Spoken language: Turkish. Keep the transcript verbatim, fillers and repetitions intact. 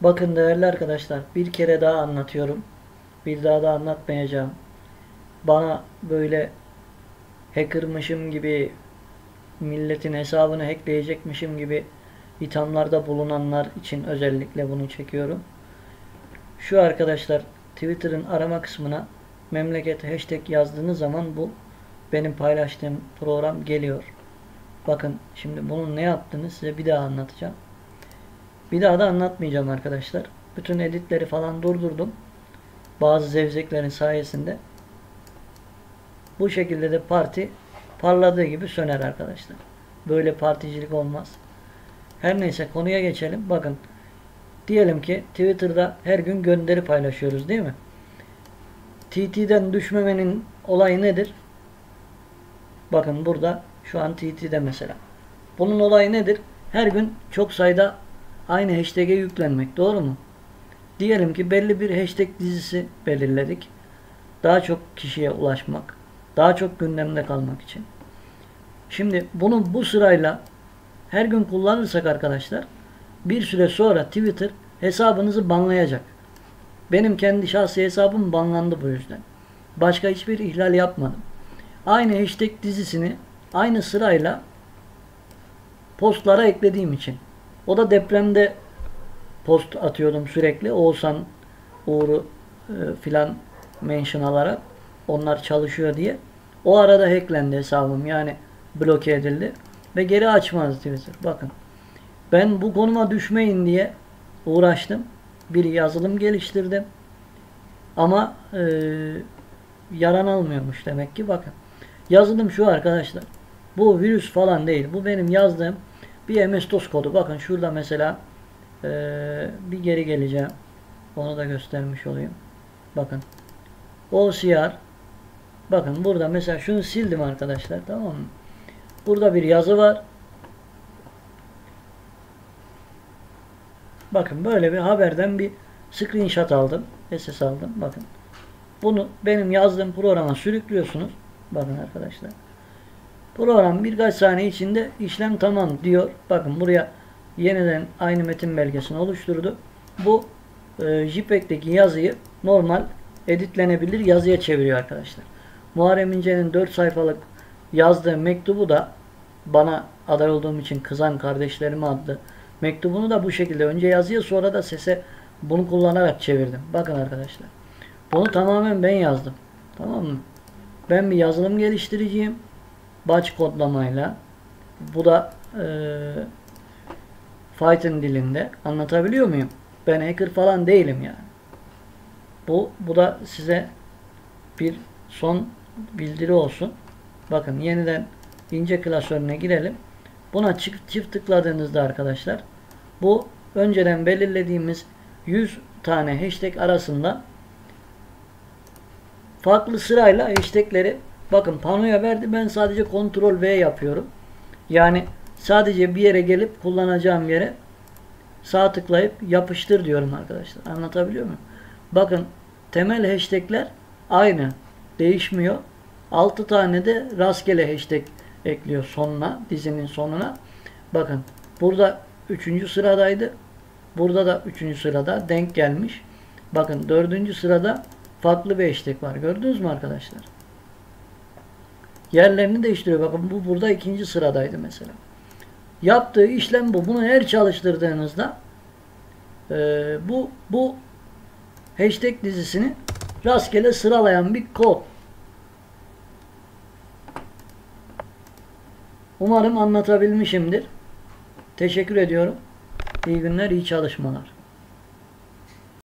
Bakın değerli arkadaşlar, bir kere daha anlatıyorum. Bir daha da anlatmayacağım. Bana böyle hackermışım gibi, milletin hesabını hackleyecekmişim gibi ithamlarda bulunanlar için özellikle bunu çekiyorum. Şu arkadaşlar, Twitter'ın arama kısmına memleket hashtag yazdığınız zaman bu benim paylaştığım program geliyor. Bakın şimdi bunun ne yaptığını size bir daha anlatacağım. Bir daha da anlatmayacağım arkadaşlar. Bütün editleri falan durdurdum. Bazı zevzeklerin sayesinde. Bu şekilde de parti parladığı gibi söner arkadaşlar. Böyle particilik olmaz. Her neyse, konuya geçelim. Bakın, diyelim ki Twitter'da her gün gönderi paylaşıyoruz değil mi? T T'den düşmemenin olayı nedir? Bakın burada şu an T T'de mesela. Bunun olayı nedir? Her gün çok sayıda aynı hashtag'e yüklenmek, doğru mu? Diyelim ki belli bir hashtag dizisi belirledik. Daha çok kişiye ulaşmak, daha çok gündemde kalmak için. Şimdi bunu bu sırayla her gün kullanırsak arkadaşlar, bir süre sonra Twitter hesabınızı banlayacak. Benim kendi şahsi hesabım banlandı bu yüzden. Başka hiçbir ihlal yapmadım. Aynı hashtag dizisini aynı sırayla postlara eklediğim için. O da depremde post atıyordum sürekli. Oğuzhan Uğur'u e, filan mention alarak, onlar çalışıyor diye. O arada hacklendi hesabım, yani bloke edildi ve geri açmaz Twitter. Bakın, ben bu konuma düşmeyin diye uğraştım. Bir yazılım geliştirdim ama e, yaran almıyormuş demek ki. Bakın, yazılım şu arkadaşlar, bu virüs falan değil, bu benim yazdığım bir M S DOS kodu. Bakın şurada mesela e, bir geri geleceğim, onu da göstermiş olayım. Bakın O C R, bakın burada mesela şunu sildim arkadaşlar, tamam mı? Burada bir yazı var. Bakın böyle bir haberden bir screenshot aldım, S S aldım. Bakın bunu benim yazdığım programa sürüklüyorsunuz. Bakın arkadaşlar, program birkaç saniye içinde işlem tamam diyor. Bakın buraya yeniden aynı metin belgesini oluşturdu. Bu e, JPEG'deki yazıyı normal editlenebilir yazıya çeviriyor arkadaşlar. Muharrem İnce'nin dört sayfalık yazdığı mektubu da, bana aday olduğum için kızan kardeşlerime adlı mektubunu da bu şekilde önce yazıya sonra da sese bunu kullanarak çevirdim. Bakın arkadaşlar, bunu tamamen ben yazdım, tamam mı? Ben bir yazılım geliştireceğim batch kodlamayla, bu da e, Python dilinde. Anlatabiliyor muyum? Ben hacker falan değilim yani. Bu, bu da size bir son bildiri olsun. Bakın yeniden ince klasörüne girelim. Buna çift, çift tıkladığınızda arkadaşlar, bu önceden belirlediğimiz yüz tane hashtag arasında farklı sırayla hashtagleri, bakın panoya verdi. Ben sadece kontrol V yapıyorum. Yani sadece bir yere gelip kullanacağım yere sağ tıklayıp yapıştır diyorum arkadaşlar. Anlatabiliyor muyum? Bakın temel hashtagler aynı, değişmiyor. altı tane de rastgele hashtag ekliyor sonuna, dizinin sonuna. Bakın burada üçüncü sıradaydı. Burada da üçüncü sırada denk gelmiş. Bakın dördüncü sırada farklı bir hashtag var. Gördünüz mü arkadaşlar? Yerlerini değiştiriyor. Bakın bu burada ikinci sıradaydı mesela. Yaptığı işlem bu. Bunu her çalıştırdığınızda e, bu bu hashtag dizisini rastgele sıralayan bir kod. Umarım anlatabilmişimdir. Teşekkür ediyorum. İyi günler, iyi çalışmalar.